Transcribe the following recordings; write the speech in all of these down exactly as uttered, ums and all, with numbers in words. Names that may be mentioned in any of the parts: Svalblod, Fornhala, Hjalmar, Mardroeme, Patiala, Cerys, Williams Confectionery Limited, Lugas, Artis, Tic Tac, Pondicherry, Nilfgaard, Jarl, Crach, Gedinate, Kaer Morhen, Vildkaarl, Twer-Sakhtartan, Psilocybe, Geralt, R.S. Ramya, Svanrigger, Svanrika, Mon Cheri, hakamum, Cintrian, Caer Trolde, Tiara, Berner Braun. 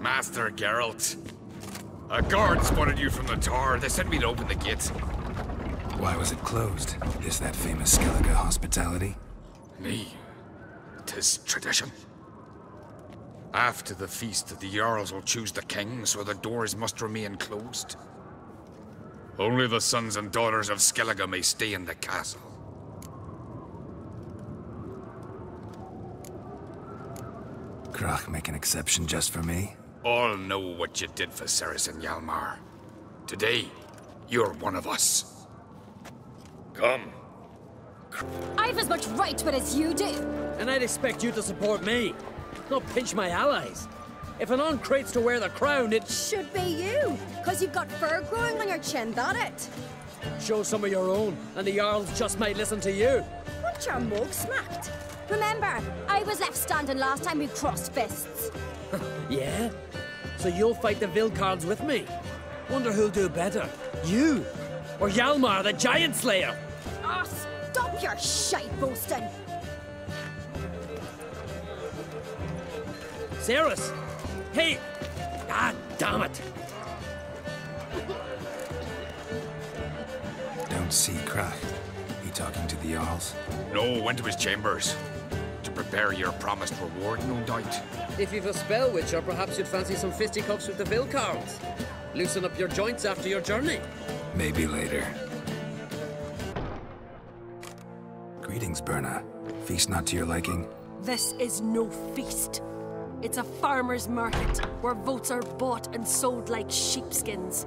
Master Geralt. A guard spotted you from the tower. They sent me to open the gate. Why was it closed? Is that famous Skellige hospitality? Nay, tis tradition. After the feast, the Jarls will choose the king, so the doors must remain closed. Only the sons and daughters of Skellige may stay in the castle. Crach make an exception just for me? All know what you did for Cerys and Hjalmar. Today, you're one of us. Come. I've as much right to it as you do. And I'd expect you to support me, not pinch my allies. If an An Craite's to wear the crown, it should be you, because you've got fur growing on your chin, that it? Show some of your own, and the Jarls just might listen to you. Won't your mug smacked? Remember, I was left standing last time we crossed fists. Yeah? So you'll fight the Vildkaarls with me? Wonder who'll do better, you or Hjalmar the Giant Slayer? Ah, oh, stop your shite boasting! Cerys! Hey! Ah, damn it! Don't see Crach. He talking to the Jarls? No, went to his chambers. To prepare your promised reward, no doubt. If you've a spell witch, or perhaps you'd fancy some fisticuffs with the Vildkaarls. Loosen up your joints after your journey. Maybe later. Greetings, Berna. Feast not to your liking? This is no feast. It's a farmer's market, where votes are bought and sold like sheepskins.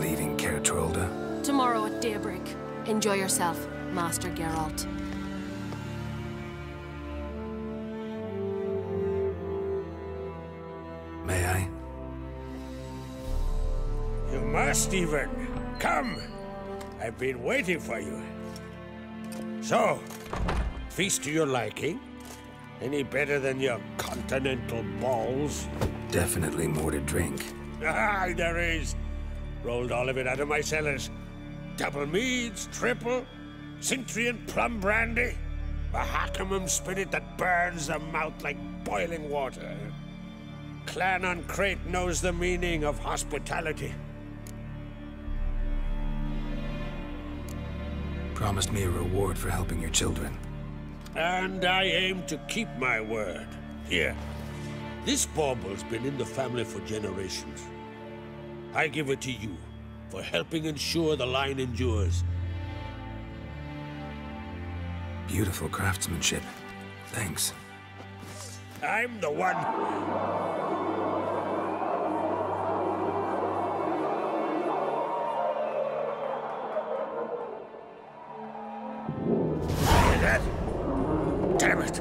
Leaving Caer Trolde? Tomorrow at daybreak. Enjoy yourself, Master Geralt. May I? You must even. Come! I've been waiting for you. So, feast to your liking? Any better than your continental balls? Definitely more to drink. Ah, there is. Rolled all of it out of my cellars. Double meads, triple, Cintrian plum brandy, a hakamum spirit that burns the mouth like boiling water. Clan an Craite knows the meaning of hospitality. Promised me a reward for helping your children. And I aim to keep my word. Here. This bauble's been in the family for generations. I give it to you for helping ensure the line endures. Beautiful craftsmanship. Thanks. I'm the one. Hear that? Damn it!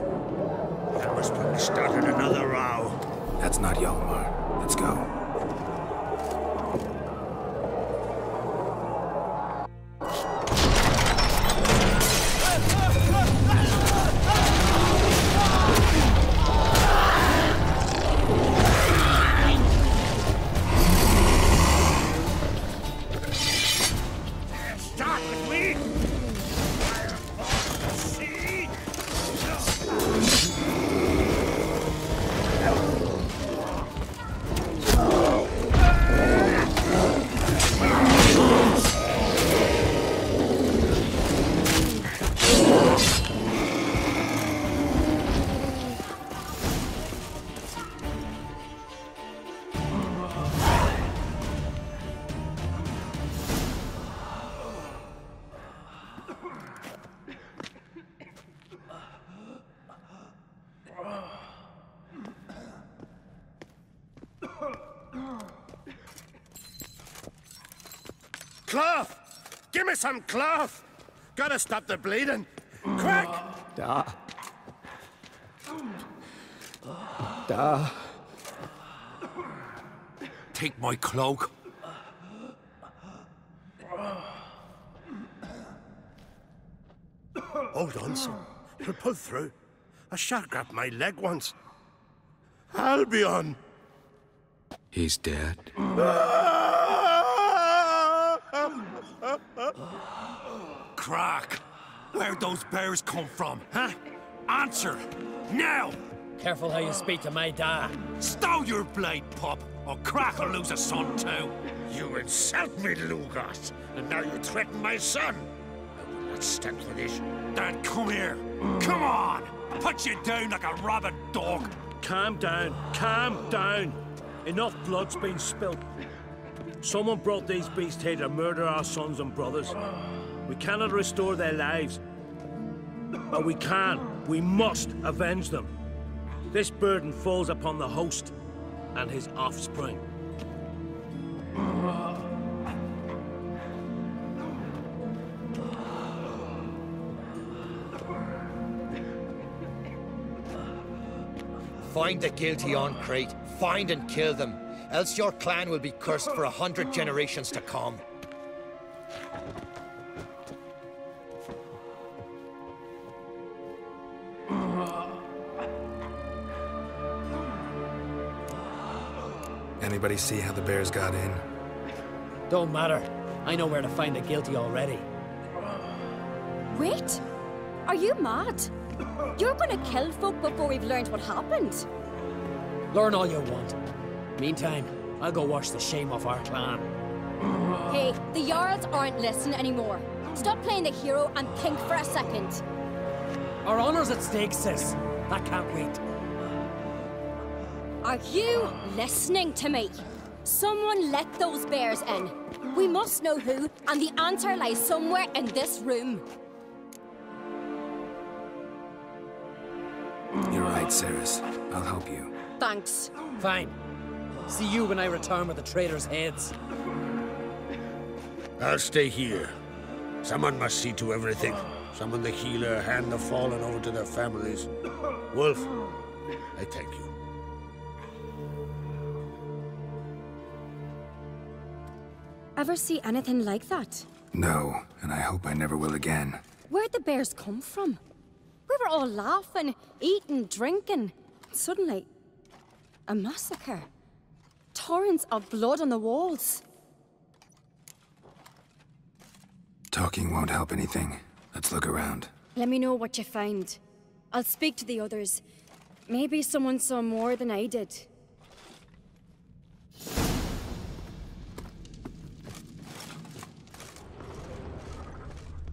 That must have started another row. That's not Hjalmar. Let's go. Cloth! Give me some cloth! Gotta stop the bleeding! Quick! Da. Da. Take my cloak. Hold on, son. He'll pull through. A shark grabbed my leg once. Albion! He's dead. Crach! Where'd those bears come from, huh? Answer! Now! Careful how you speak to my da. Stow your blade, pup, or Crach will lose a son too. You insult me, Lugas, and now you threaten my son. I will not stand for this. Dad, come here. Come on! Put you down like a rabid dog. Calm down. Calm down. Enough blood's been spilt. Someone brought these beasts here to murder our sons and brothers. We cannot restore their lives. But we can, we must avenge them. This burden falls upon the host and his offspring. Find the guilty on Craite. Find and kill them. Else your clan will be cursed for a hundred generations to come. Anybody see how the bears got in? Don't matter. I know where to find the guilty already. Wait! Are you mad? You're gonna kill folk before we've learned what happened. Learn all you want. Meantime, I'll go wash the shame off our clan. Hey, the Jarls aren't listening anymore. Stop playing the hero and think for a second. Our honor's at stake, sis. That can't wait. Are you listening to me? Someone let those bears in. We must know who, and the answer lies somewhere in this room. You're right, Cerys. I'll help you. Thanks. Fine. See you when I return with the traitors' heads. I'll stay here. Someone must see to everything. Someone the healer, hand the fallen over to their families. Wolf, I thank you. Ever see anything like that? No, and I hope I never will again. Where'd the bears come from? We were all laughing, eating, drinking. Suddenly, a massacre. Torrents of blood on the walls. Talking won't help anything. Let's look around. Let me know what you find. I'll speak to the others. Maybe someone saw more than I did.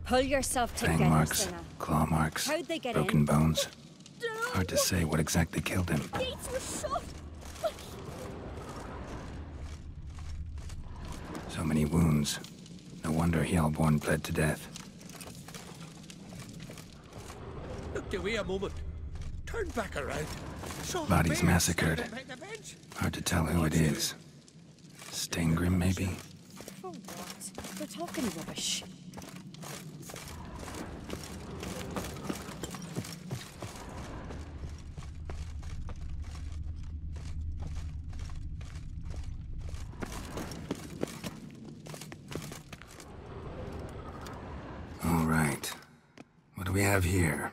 Pull yourself together. Fang marks, claw marks, broken bones. Hard to say what exactly killed him. So many wounds. No wonder Hjalmar bled to death. Look away a moment. Turn back around. Bodies massacred. Hard to tell who it is. Stingrim, maybe? For what? They're talking rubbish. Have here.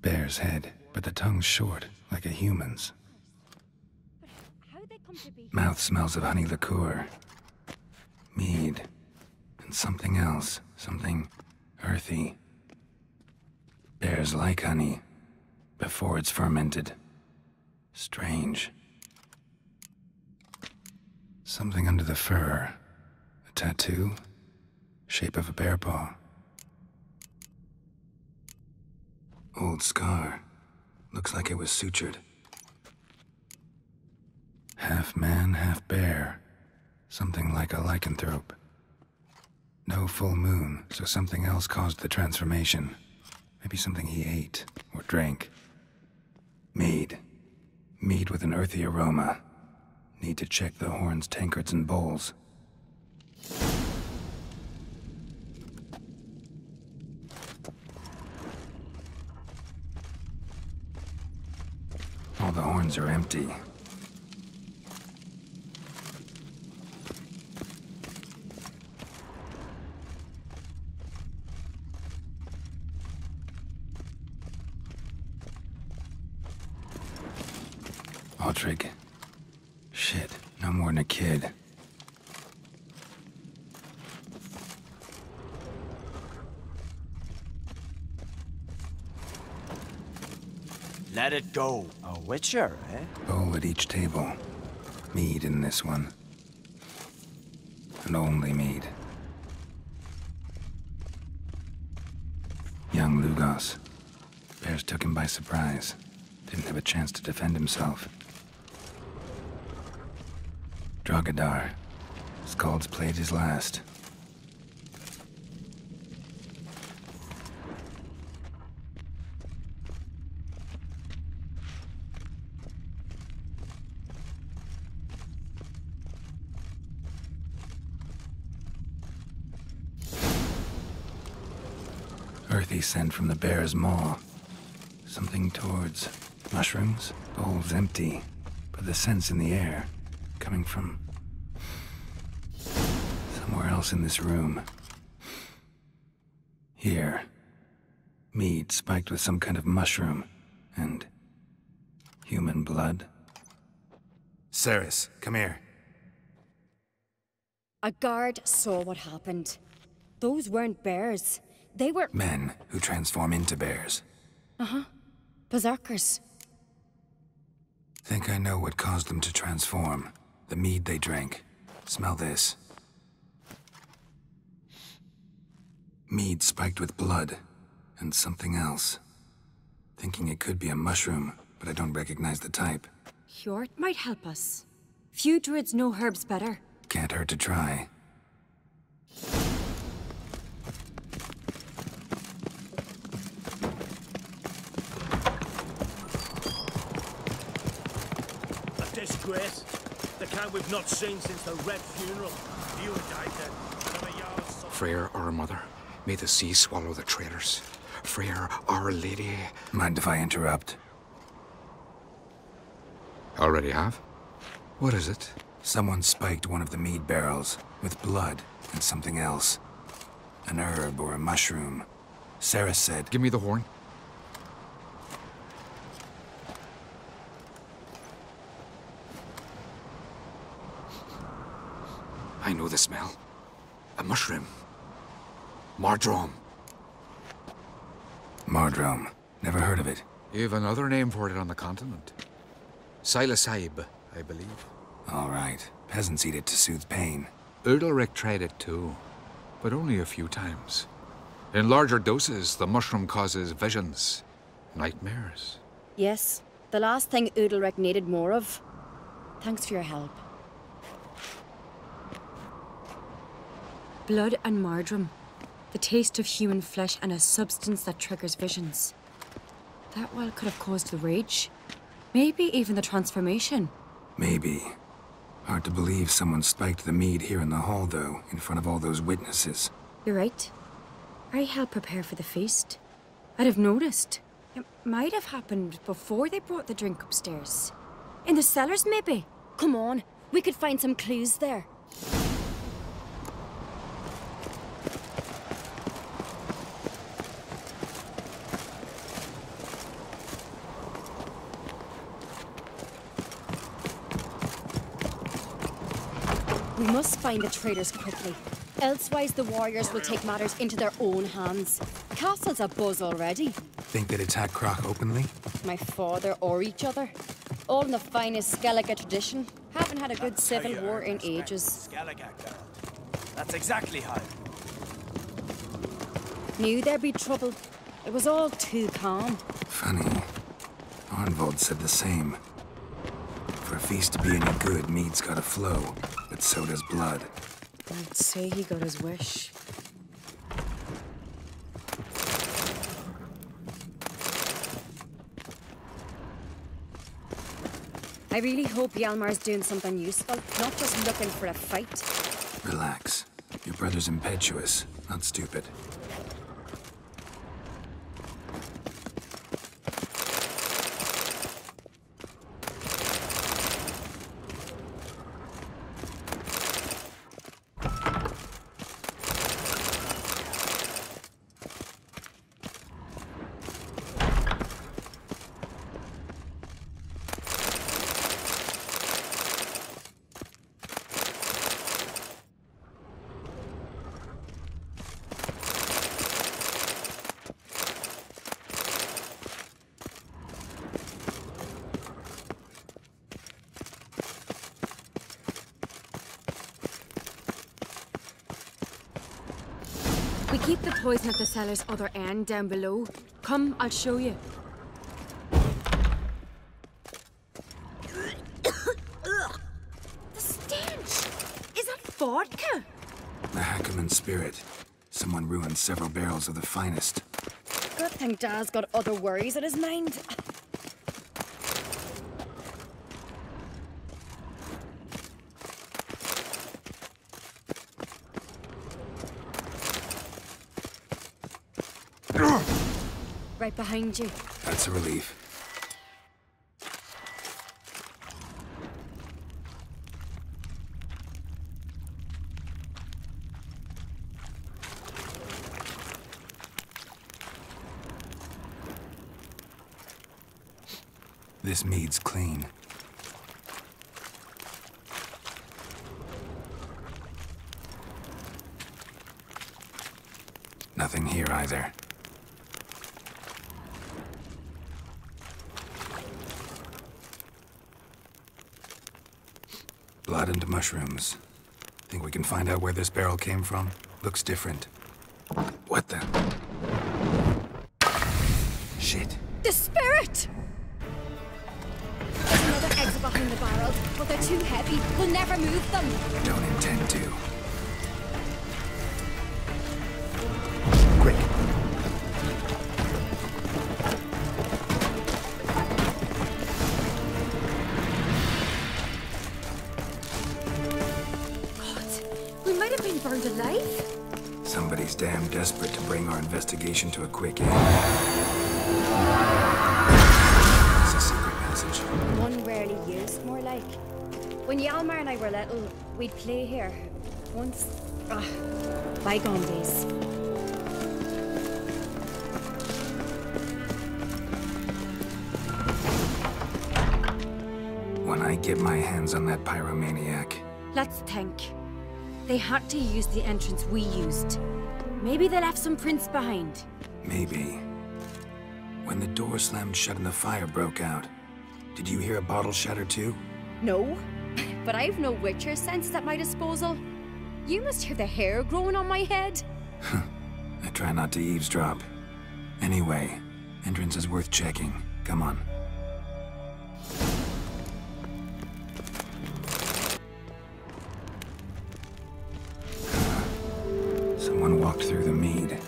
Bear's head, but the tongue's short, like a human's. Mouth smells of honey liqueur, mead, and something else, something earthy. Bears like honey before it's fermented. Strange. Something under the fur, a tattoo, shape of a bear paw. Old scar. Looks like it was sutured. Half man, half bear. Something like a lycanthrope. No full moon, so something else caused the transformation. Maybe something he ate or drank. Mead. Mead with an earthy aroma. Need to check the horns, tankards, and bowls. All the horns are empty. Altrig. Shit, no more than a kid. Let it go. A witcher, eh? Bowl at each table. Mead in this one. And only mead. Young Lugas. Bears took him by surprise. Didn't have a chance to defend himself. Dragadar. Skald's played his last. Earthy scent from the bear's maw. Something towards mushrooms. Bowl's empty, but the scent's in the air, coming from somewhere else in this room. Here. Mead spiked with some kind of mushroom, and human blood. Cerys, come here. A guard saw what happened. Those weren't bears. They were men who transform into bears. Uh-huh. Berserkers. Think I know what caused them to transform. The mead they drank. Smell this. Mead spiked with blood, and something else. Thinking it could be a mushroom, but I don't recognize the type. Hjort might help us. Few druids know herbs better. Can't hurt to try. A disgrace. The kind we've not seen since the Red Funeral. You died then. Freyr, our mother. May the sea swallow the traitors. Freyr, Our Lady. Mind if I interrupt? Already have? What is it? Someone spiked one of the mead barrels with blood and something else. An herb or a mushroom. Cerys said... Give me the horn. I know the smell. A mushroom. Mardroeme. Mardroeme. Never heard of it. You have another name for it on the continent. Psilocybe, I believe. All right. Peasants eat it to soothe pain. Uldalric tried it too, but only a few times. In larger doses, the mushroom causes visions, nightmares. Yes, the last thing Uldalric needed more of. Thanks for your help. Blood and Mardroeme. The taste of human flesh and a substance that triggers visions. That well could have caused the rage. Maybe even the transformation. Maybe. Hard to believe someone spiked the mead here in the hall, though, in front of all those witnesses. You're right. I helped prepare for the feast. I'd have noticed. It might have happened before they brought the drink upstairs. In the cellars, maybe? Come on, we could find some clues there. We must find the traitors quickly. Elsewise, the warriors will take matters into their own hands. Castle's abuzz already. Think they'd attack Crach openly? My father or each other. All in the finest Skellige tradition. Haven't had a good civil war in ages. Skellige, that's exactly how. Knew there'd be trouble. It was all too calm. Funny. Arnvold said the same. For a feast to be any good, mead's gotta flow. But so does blood. I'd say he got his wish. I really hope Hjalmar's doing something useful, not just looking for a fight. Relax. Your brother's impetuous, not stupid. We keep the poison at the cellar's other end down below. Come, I'll show you. The stench! Is that vodka? The hakamum spirit. Someone ruined several barrels of the finest. Good thing Dad's got other worries in his mind. Right behind you. That's a relief. This mead's clean. Nothing here either. Blood and mushrooms. Think we can find out where this barrel came from? Looks different. What the? Shit. The spirit! There's another exit behind the barrels, but they're too heavy. We'll never move them. Don't intend to. Quick. Somebody's damn desperate to bring our investigation to a quick end. It's a secret passage. One rarely used, more like. When Hjalmar and I were little, we'd play here. Once. Ah, bygone days. When I get my hands on that pyromaniac. Let's think. They had to use the entrance we used. Maybe they left some prints behind. Maybe. When the door slammed shut and the fire broke out, did you hear a bottle shatter too? No, but I've no witcher senses at my disposal. You must hear the hair growing on my head. I try not to eavesdrop. Anyway, entrance is worth checking. Come on. Walked through the mead.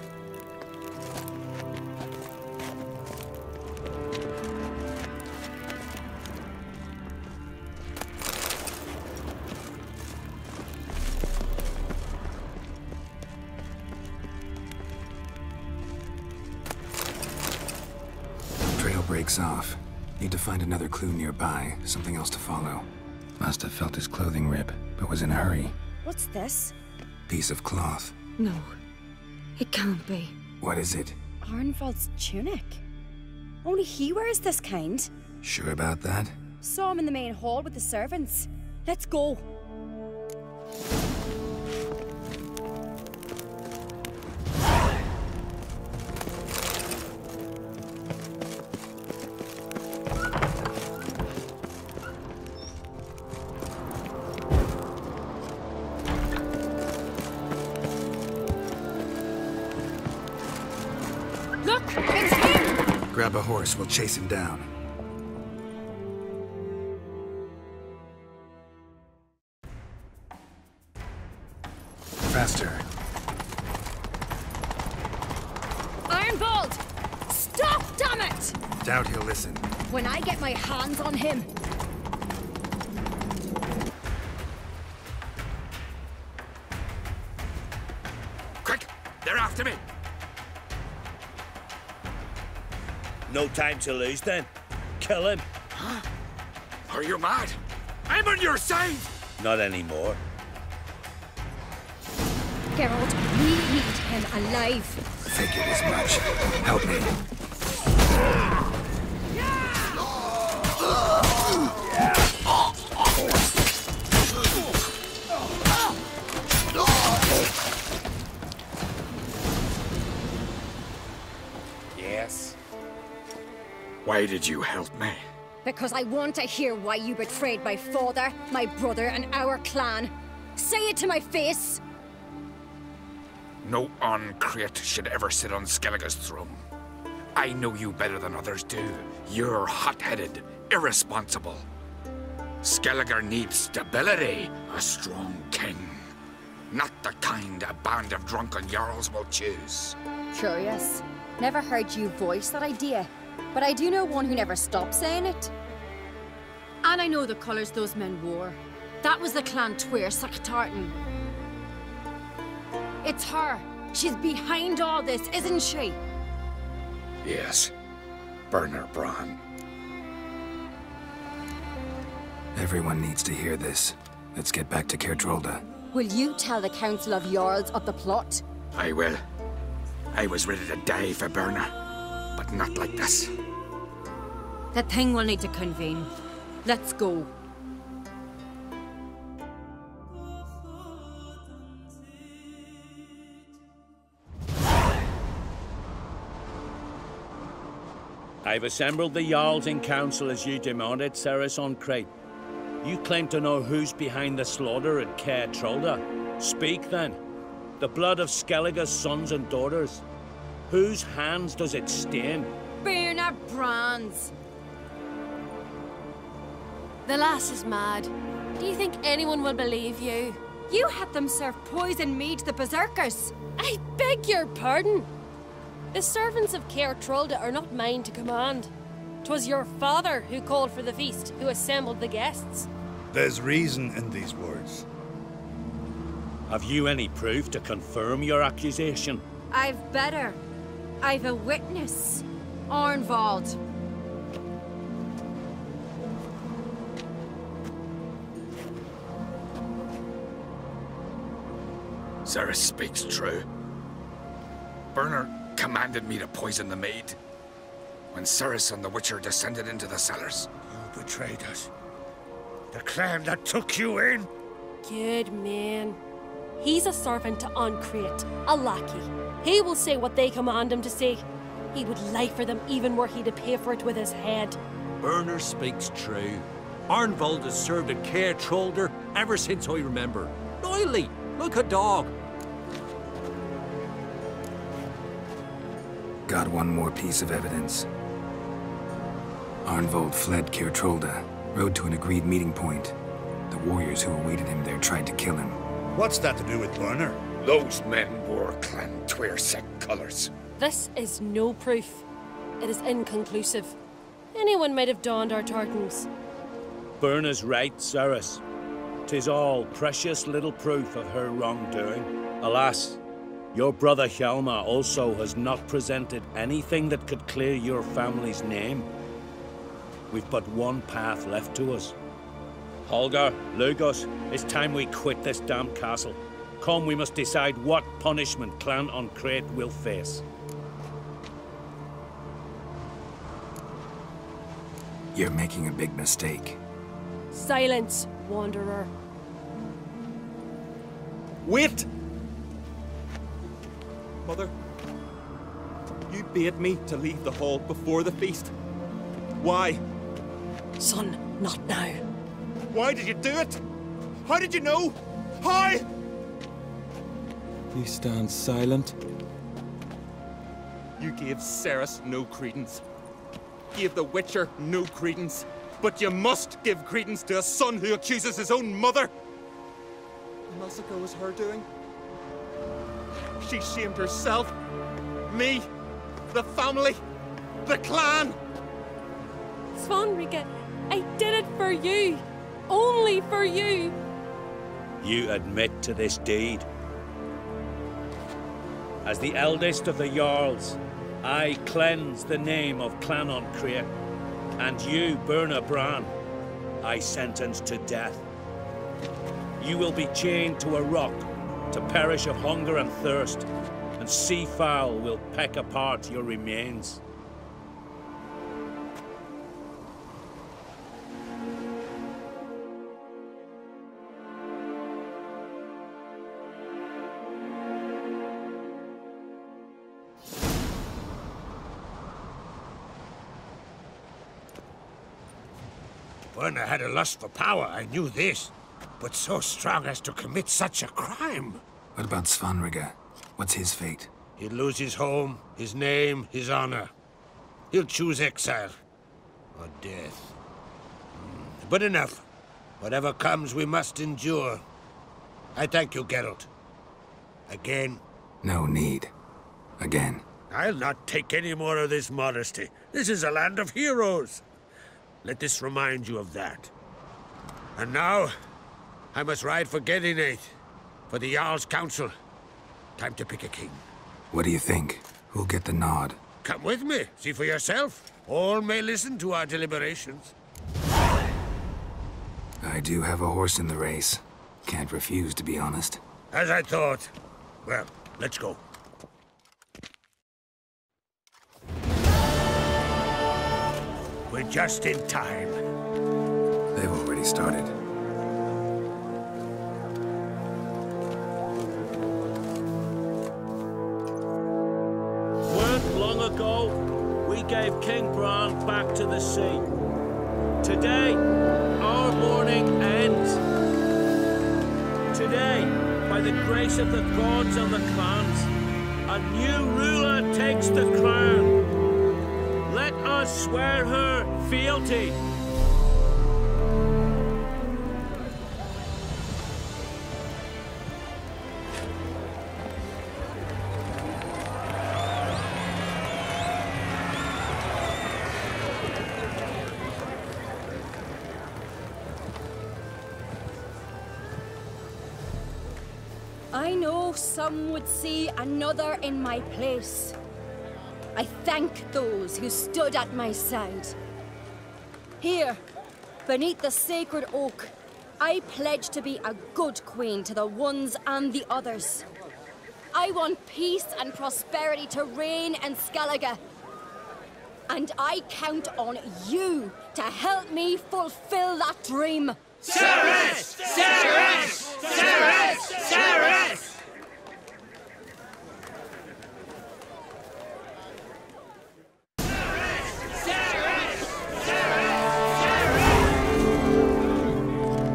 Trail breaks off. Need to find another clue nearby, something else to follow. Must have felt his clothing rip, but was in a hurry. What's this? Piece of cloth. No. It can't be. What is it? Arnvald's tunic. Only he wears this kind. Sure about that? Saw him in the main hall with the servants. Let's go. Grab a horse, we'll chase him down. Faster. Ironbolt! Stop, damn it! Doubt he'll listen. When I get my hands on him. Quick! They're after me! No time to lose, then. Kill him. Huh? Are you mad? I'm on your side! Not anymore. Geralt, we need him alive. Figured as much. Help me. Yes. Why did you help me? Because I want to hear why you betrayed my father, my brother, and our clan. Say it to my face! No an Craite should ever sit on Skellige's throne. I know you better than others do. You're hot-headed, irresponsible. Skellige needs stability, a strong king. Not the kind a band of drunken jarls will choose. Curious. Never heard you voice that idea, but I do know one who never stopped saying it. And I know the colours those men wore. That was the clan Twer-Sakhtartan. It's her. She's behind all this, isn't she? Yes. Berner Braun. Everyone needs to hear this. Let's get back to Caer Trolde. Will you tell the Council of Jarls of the plot? I will. I was ready to die for Berner, but not like this. The thing will need to convene. Let's go. I've assembled the Jarls in council as you demanded, Cerys an Craite. You claim to know who's behind the slaughter at Caer Trolde. Speak then. The blood of Skellige's sons and daughters. Whose hands does it stain? Birna Bran's. The lass is mad. Do you think anyone will believe you? You had them serve poison mead to the berserkers. I beg your pardon. The servants of Caer Trolde are not mine to command. 'Twas your father who called for the feast, who assembled the guests. There's reason in these words. Have you any proof to confirm your accusation? I've better. I've a witness. Arnvald. Cerys speaks true. Berner commanded me to poison the maid. When Cerys and the Witcher descended into the cellars... You betrayed us. The clan that took you in. Good man. He's a servant to an Craite, a lackey. He will say what they command him to say. He would lie for them even were he to pay for it with his head. Berner speaks true. Arnvald has served at Caer Trolde ever since I remember. Noily, look a dog. Got one more piece of evidence. Arnvald fled Caer Trolde, rode to an agreed meeting point. The warriors who awaited him there tried to kill him. What's that to do with Berner? Those men wore clan Twer-Sakhtartan colors. This is no proof. It is inconclusive. Anyone might have donned our tartans. Berner's right, Cerys. 'Tis all precious little proof of her wrongdoing. Alas, your brother Hjalmar also has not presented anything that could clear your family's name. We've but one path left to us. Holger, Lugas, it's time we quit this damn castle. Come, we must decide what punishment clan an Craite will face. You're making a big mistake. Silence, Wanderer. Wait! Mother, you bade me to leave the hall before the feast. Why? Son, not now. Why did you do it? How did you know? How? You stand silent. You gave Cerys no credence. Gave the Witcher no credence. But you must give credence to a son who accuses his own mother. The massacre was her doing. She shamed herself, me, the family, the clan. Svanrika, I did it for you. Only for you! You admit to this deed. As the eldest of the Jarls, I cleanse the name of clan an Craite, and you, Birna Bran, I sentence to death. You will be chained to a rock to perish of hunger and thirst, and sea fowl will peck apart your remains. Berner had a lust for power, I knew this. But so strong as to commit such a crime. What about Svanrigger? What's his fate? He'll lose his home, his name, his honor. He'll choose exile. Or death. But enough. Whatever comes, we must endure. I thank you, Geralt. Again? No need. Again. I'll not take any more of this modesty. This is a land of heroes. Let this remind you of that. And now, I must ride for Gedinate, for the Jarl's council. Time to pick a king. What do you think? Who'll get the nod? Come with me. See for yourself. All may listen to our deliberations. I do have a horse in the race. Can't refuse, to be honest. As I thought. Well, let's go. We're just in time. They've already started. Weren't long ago, we gave King Bran back to the sea. Today, our mourning ends. Today, by the grace of the gods and the clans, a new ruler takes the crown. Let us swear her fealty. I know some would see another in my place. I thank those who stood at my side. Here, beneath the sacred oak, I pledge to be a good queen to the ones and the others. I want peace and prosperity to reign in Skellige. And I count on you to help me fulfill that dream. Cerys! Cerys! Cerys! Cerys!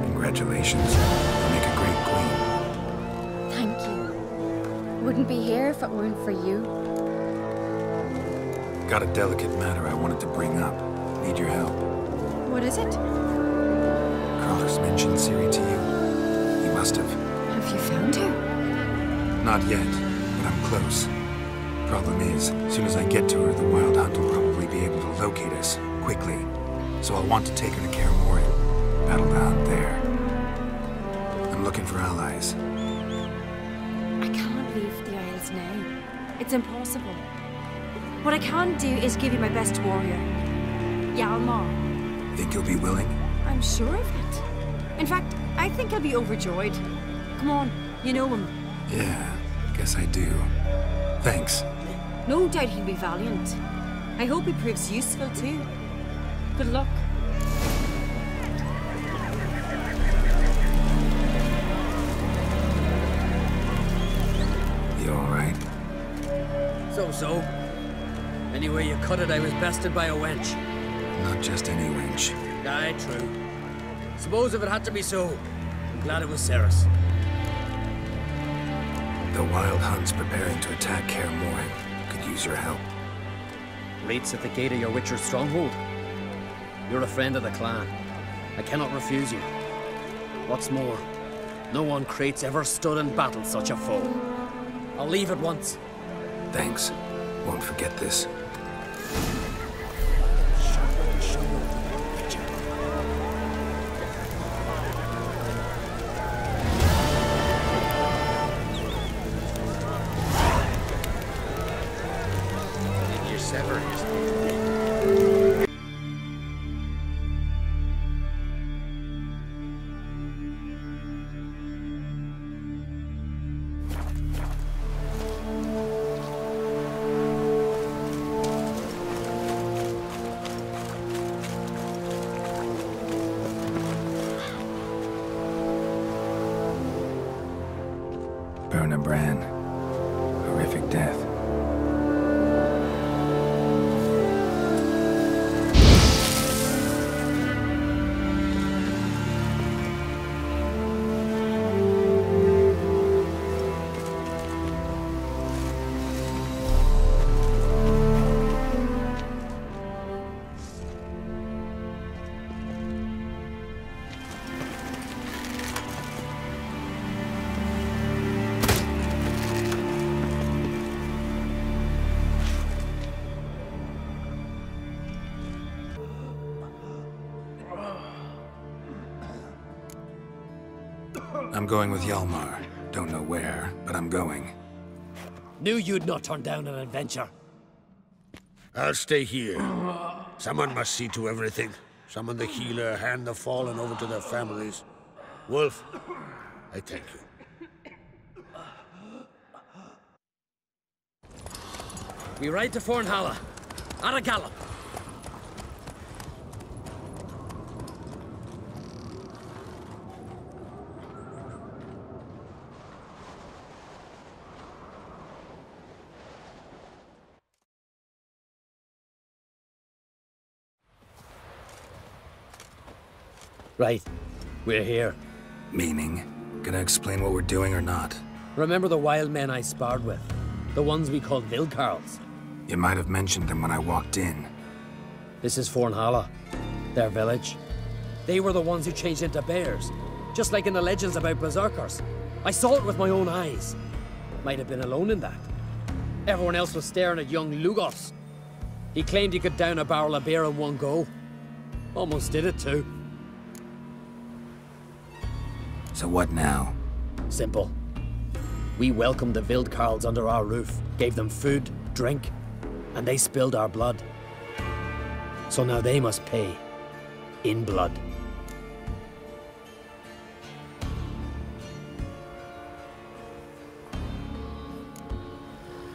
Congratulations. You make a great queen. Thank you. Wouldn't be here if it weren't for you. Got a delicate matter I wanted to bring up. Need your help. What is it? Crach's mentioned Ciri to you. You must have. Have you found her? Not yet, but I'm close. Problem is, as soon as I get to her, the Wild Hunt will probably be able to locate us quickly. So I'll want to take her to Kaer Morhen. Battle the hunt there. I'm looking for allies. I can't leave the Isles now. It's impossible. What I can do is give you my best warrior, Hjalmar. Think you'll be willing? I'm sure of it. In fact, I think I'll be overjoyed. Come on, you know him. Yeah, guess I do. Thanks. No doubt he'll be valiant. I hope he proves useful too. Good luck. So, anyway you cut it, I was bested by a wench. Not just any wench. Aye, true. Suppose if it had to be so, I'm glad it was Cerys. The Wild Hunt's preparing to attack Kaer Morhen. Could use your help. Raid's at the gate of your Witcher's stronghold. You're a friend of the clan. I cannot refuse you. What's more, no an Craite's ever stood and battled such a foe. I'll leave at once. Thanks. Won't forget this. Birna Bran. Horrific death. I'm going with Hjalmar. Don't know where, but I'm going. Knew you'd not turn down an adventure. I'll stay here. Someone must see to everything. Summon the healer, hand the fallen over to their families. Wolf, I thank you. We ride to Fornhala. At a gallop! Right. We're here. Meaning? Gonna explain what we're doing or not? Remember the wild men I sparred with? The ones we called Vildkaarls? You might have mentioned them when I walked in. This is Fornhala, their village. They were the ones who changed into bears, just like in the legends about berserkers. I saw it with my own eyes. Might have been alone in that. Everyone else was staring at young Lugas. He claimed he could down a barrel of beer in one go. Almost did it too. So what now? Simple. We welcomed the Vildkaarls under our roof, gave them food, drink, and they spilled our blood. So now they must pay. In blood.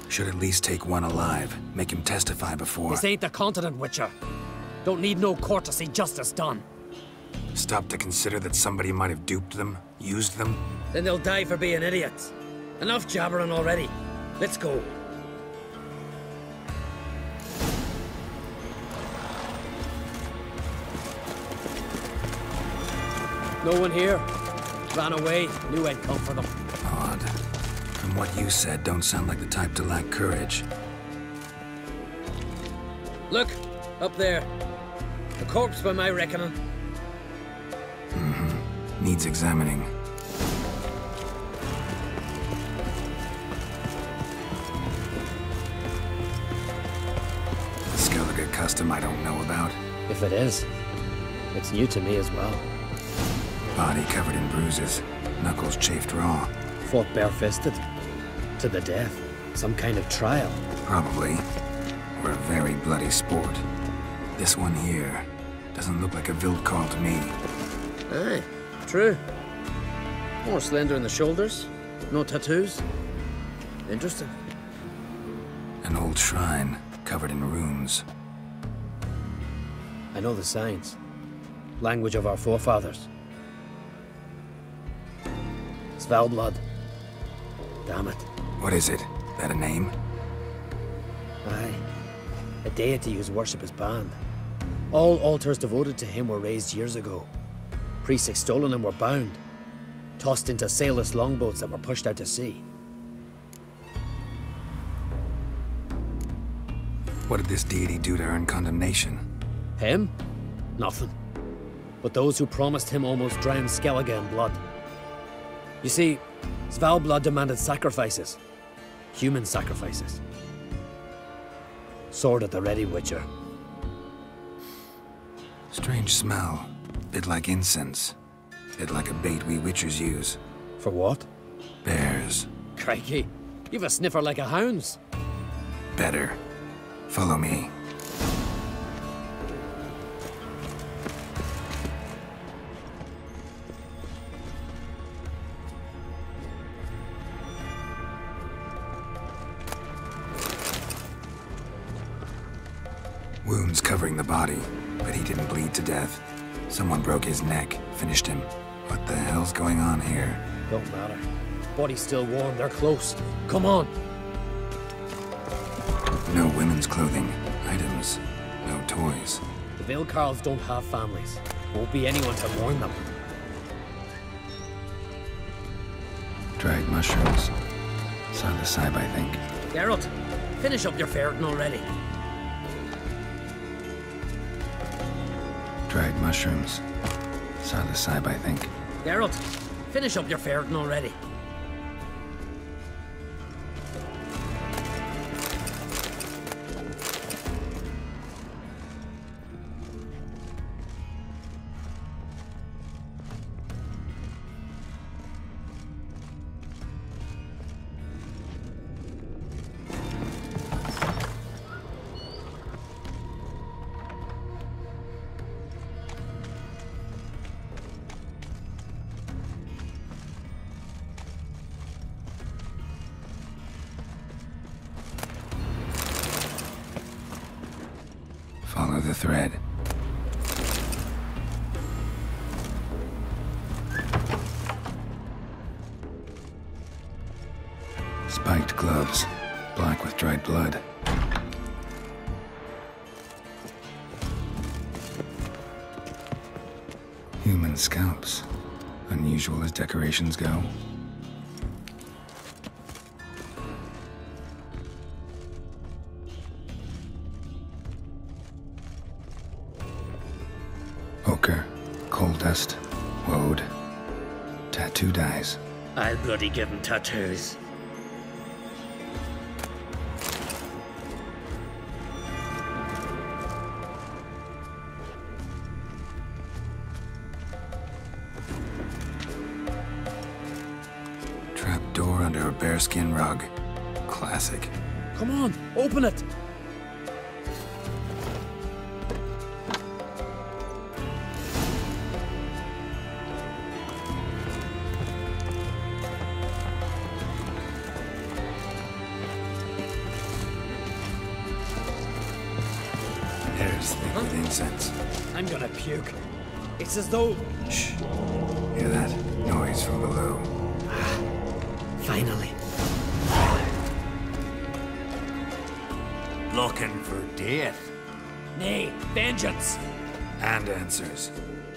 Should at least take one alive. Make him testify before... This ain't the continent, Witcher. Don't need no court to see justice done. Stop to consider that somebody might have duped them, used them? Then they'll die for being idiots. Enough jabbering already. Let's go. No one here. Ran away. Knew I'd come for them. Odd. From what you said, don't sound like the type to lack courage. Look! Up there. A corpse by my reckoning. Mm-hmm. Needs examining. A Skellige custom I don't know about. If it is, it's new to me as well. Body covered in bruises, knuckles chafed raw. Fought barefisted. To the death. Some kind of trial. Probably. Or a very bloody sport. This one here doesn't look like a Vildkaarl to me. Aye, true. More slender in the shoulders. No tattoos. Interesting. An old shrine covered in runes. I know the signs. Language of our forefathers. Svalblod. Damn it. What is it? That a name? Aye. A deity whose worship is banned. All altars devoted to him were raised years ago. Priests extolling him were bound, tossed into sailless longboats that were pushed out to sea. What did this deity do to earn condemnation? Him? Nothing. But those who promised him almost drowned Skellige in blood. You see, Svalblod demanded sacrifices. Human sacrifices. Sword at the ready, Witcher. Strange smell. Bit like incense. Bit like a bait we Witchers use. For what? Bears. Crikey. You've a sniffer like a hound's. Better. Follow me. Wounds covering the body, but he didn't bleed to death. Someone broke his neck, finished him. What the hell's going on here? Don't matter. Body's still warm, they're close. Come on! No women's clothing, items, no toys. The Vildkaarls don't have families. Won't be anyone to mourn them. Dried mushrooms. Psilocybe, I think. Geralt, finish up your ferreting already. Dried mushrooms. Psilocybe, I think. Geralt, finish up your ferreting already. thread. Spiked gloves, black with dried blood. Human scalps, unusual as decorations go. Ochre, coal dust, woad, tattoo dyes. I'll bloody give him tattoos. Trapdoor under a bearskin rug. Classic. Come on, open it! It's as though... Shh. Hear that? Noise from below. Ah, finally. Looking for death. Nay, vengeance. And answers.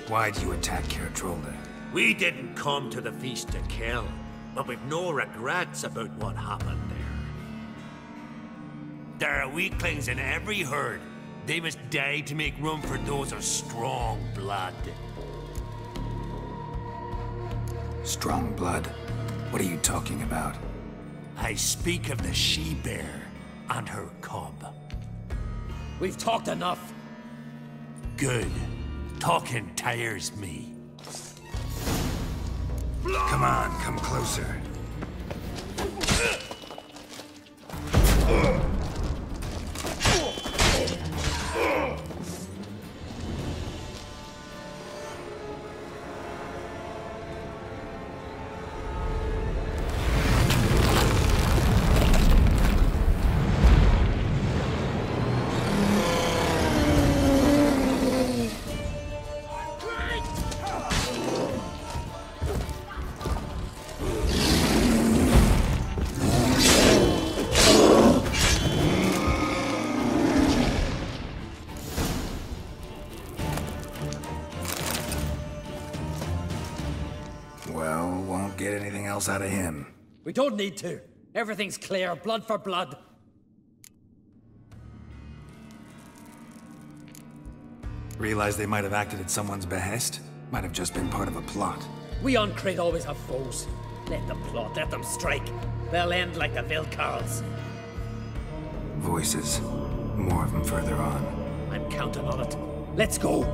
Why'd you attack Caer Trolde? We didn't come to the feast to kill, but we've no regrets about what happened there. There are weaklings in every herd. They must die to make room for those of strong blood. Strong blood? What are you talking about? I speak of the she-bear and her cub. We've talked enough. Good. Talking tires me. Come on, come closer. Out of him. We don't need to. Everything's clear, blood for blood. Realize they might have acted at someone's behest? Might have just been part of a plot. We on Craite always have foes. Let them plot, let them strike. They'll end like the Vildkaarls. Voices. More of them further on. I'm counting on it. Let's go.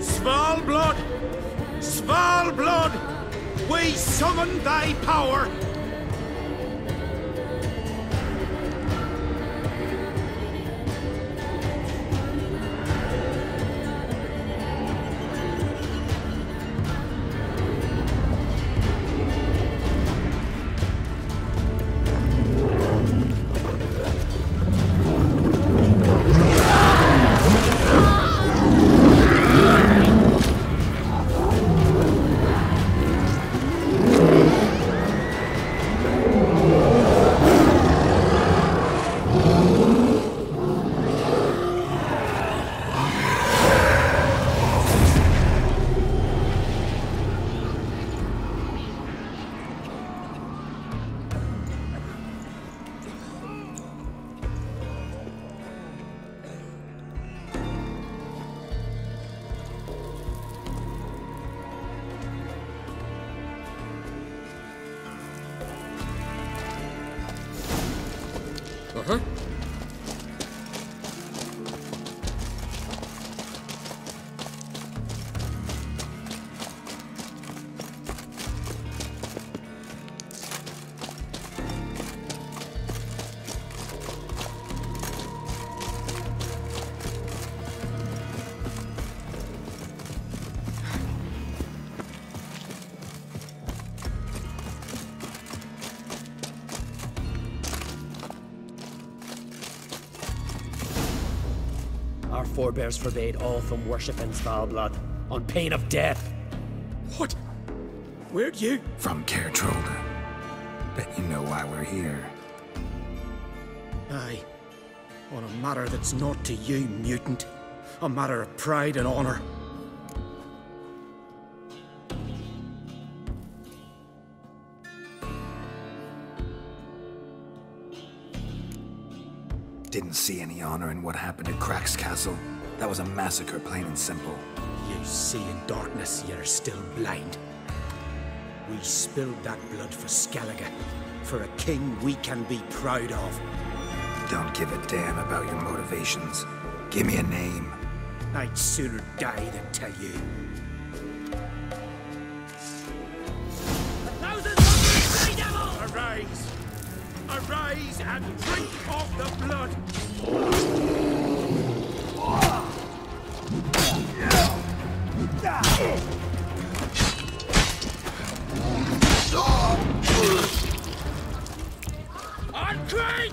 Svalblod! Svalblod! We summon thy power! Our forebears forbade all from worship in Svalblod, on pain of death. What? Where'd you? From Caer Trolde. Bet you know why we're here. Aye. On a matter that's not to you, mutant. A matter of pride and honor. Didn't see any honor in what happened at Crach's castle. That was a massacre, plain and simple. You see in darkness, you're still blind. We spilled that blood for Skellige, for a king we can be proud of. Don't give a damn about your motivations. Give me a name. I'd sooner die than tell you. Thousands of sea devils! Arise! Arise and drink of the blood! An Craite!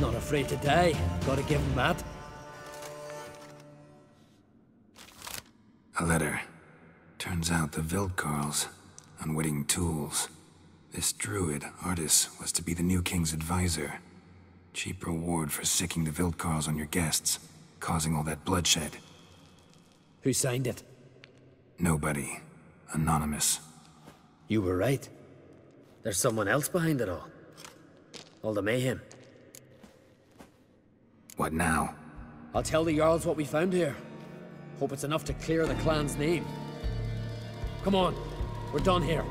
Not afraid to die. Gotta give him that. A letter. Turns out the Vildkaarl's unwitting tools. This druid, Artis, was to be the new king's advisor. Cheap reward for sicking the Vildkaarls on your guests, causing all that bloodshed. Who signed it? Nobody. Anonymous. You were right. There's someone else behind it all. All the mayhem. What now? I'll tell the Jarls what we found here. Hope it's enough to clear the clan's name. Come on, we're done here.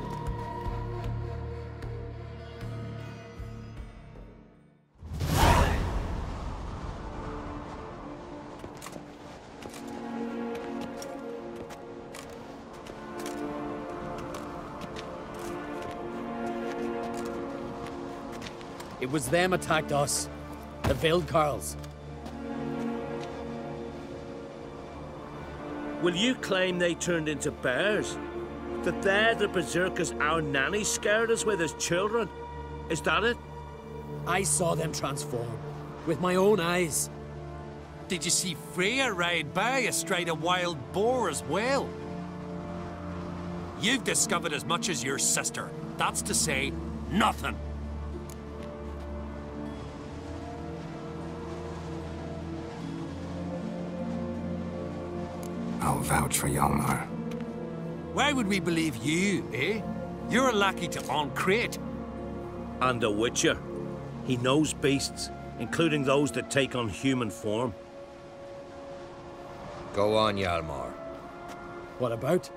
It was them attacked us. The Vildkaarls. Will you claim they turned into bears? That they're the berserkers our nanny scared us with as children? Is that it? I saw them transform. With my own eyes. Did you see Freya ride by astride a wild boar as well? You've discovered as much as your sister. That's to say, nothing. I'll vouch for Hjalmar. Why would we believe you, eh? You're lucky to an Craite. And a witcher. He knows beasts, including those that take on human form. Go on, Hjalmar. What about?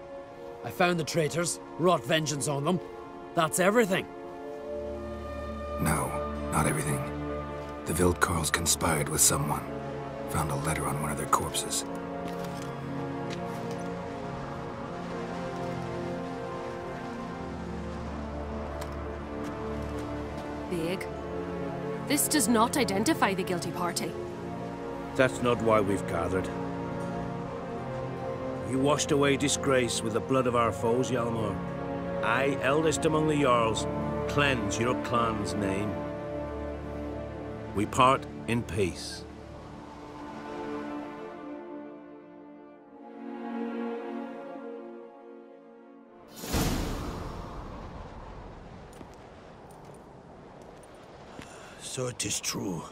I found the traitors, wrought vengeance on them. That's everything. No, not everything. The Vildkaarls conspired with someone. Found a letter on one of their corpses. Big. This does not identify the guilty party. That's not why we've gathered. You washed away disgrace with the blood of our foes, Hjalmar. I, eldest among the Jarls, cleanse your clan's name. We part in peace. So it is true.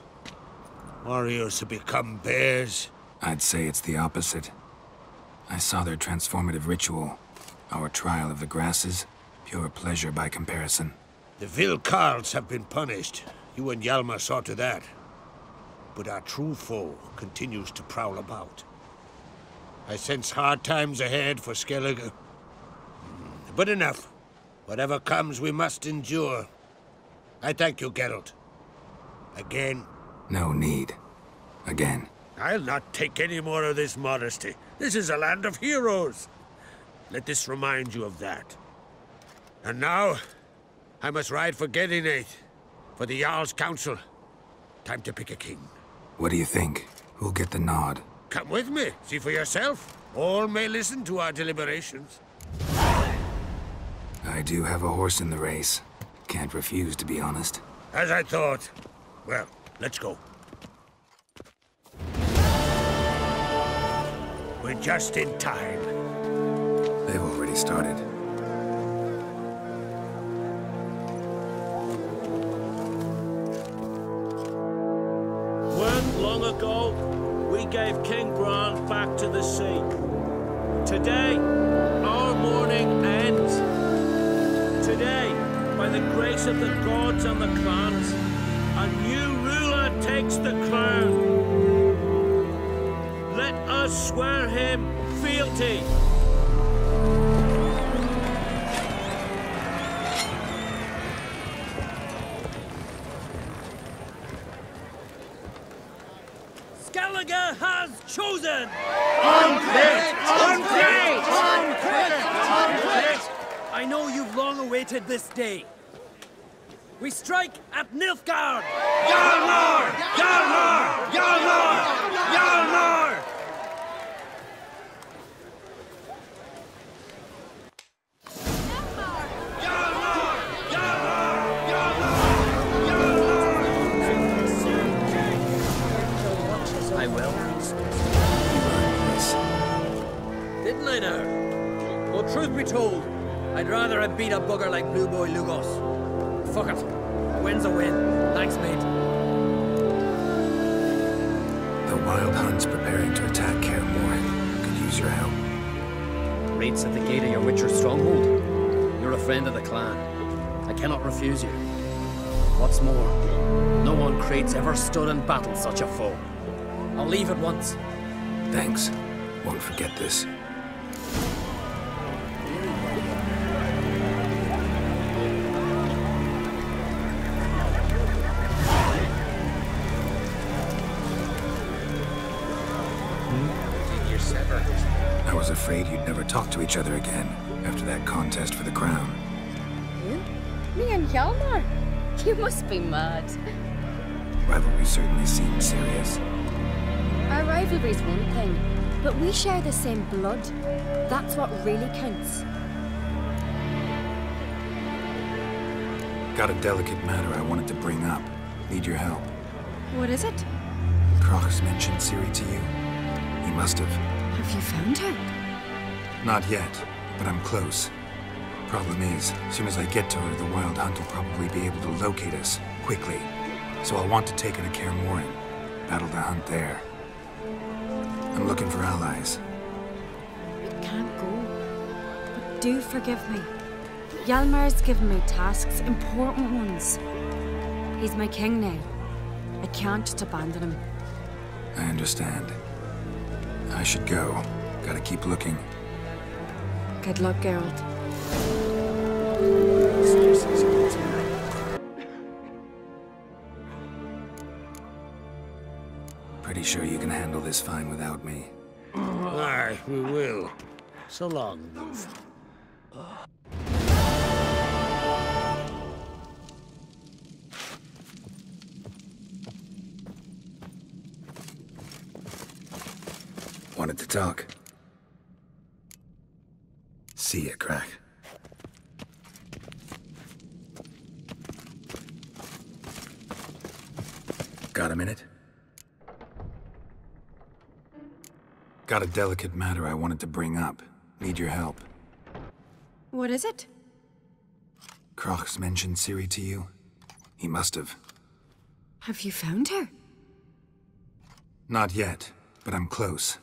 Warriors have become bears. I'd say it's the opposite. I saw their transformative ritual. Our trial of the grasses, pure pleasure by comparison. The Vildkaarls have been punished. You and Hjalmar saw to that. But our true foe continues to prowl about. I sense hard times ahead for Skellige. But enough. Whatever comes, we must endure. I thank you, Geralt. Again? No need. Again. I'll not take any more of this modesty. This is a land of heroes. Let this remind you of that. And now, I must ride for Gedinate, for the Jarl's Council. Time to pick a king. What do you think? Who'll get the nod? Come with me, see for yourself. All may listen to our deliberations. I do have a horse in the race. Can't refuse, to be honest. As I thought. Well, let's go. We're just in time. They've already started. When, long ago, we gave King Bran back to the sea. Today, our mourning ends. Today, by the grace of the gods and the clans, a new ruler takes the crown. Let us swear him fealty. Skellige has chosen! An Craite! An Craite! An Craite! An Craite! I know you've long awaited this day. We strike at Nilfgaard! Hjalmar! Hjalmar! Hjalmar! Hjalmar! I will. Didn't I now? Well, truth be told, I'd rather I beat a bugger like Blue Boy Lugas. Fuck it. A win's a win. Thanks, mate. The Wild Hunt's preparing to attack Kaer Morhen. Could use your help. Raid's at the gate of your Witcher's stronghold. You're a friend of the clan. I cannot refuse you. What's more, no one Craite's ever stood and battled such a foe. I'll leave at once. Thanks. Won't forget this. Afraid you'd never talk to each other again after that contest for the crown. You? Me and Hjalmar? You must be mad. Rivalry certainly seemed serious. Our rivalry's one thing, but we share the same blood. That's what really counts. Got a delicate matter I wanted to bring up. Need your help. What is it? Crach's mentioned Ciri to you. He must have. Have you found her? Not yet, but I'm close. Problem is, as soon as I get to her, the Wild Hunt will probably be able to locate us, quickly. So I'll want to take her to Kaer Morhen, battle the hunt there. I'm looking for allies. I can't go, but do forgive me. Hjalmar's given me tasks, important ones. He's my king now. I can't just abandon him. I understand. I should go. Gotta keep looking. Good luck, Geralt. Pretty sure you can handle this fine without me. Aye, we will. So long, Wolf. Wanted to talk. See ya, Crach. Got a minute? Got a delicate matter I wanted to bring up. Need your help. What is it? Crach's mentioned Ciri to you. He must have. Have you found her? Not yet, but I'm close.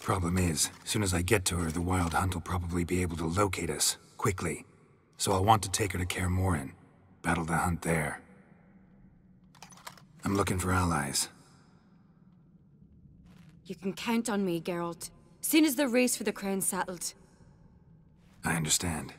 Problem is, as soon as I get to her, the Wild Hunt will probably be able to locate us, quickly. So I'll want to take her to Kaer Morhen, battle the hunt there. I'm looking for allies. You can count on me, Geralt. Soon as the race for the crown's settled. I understand.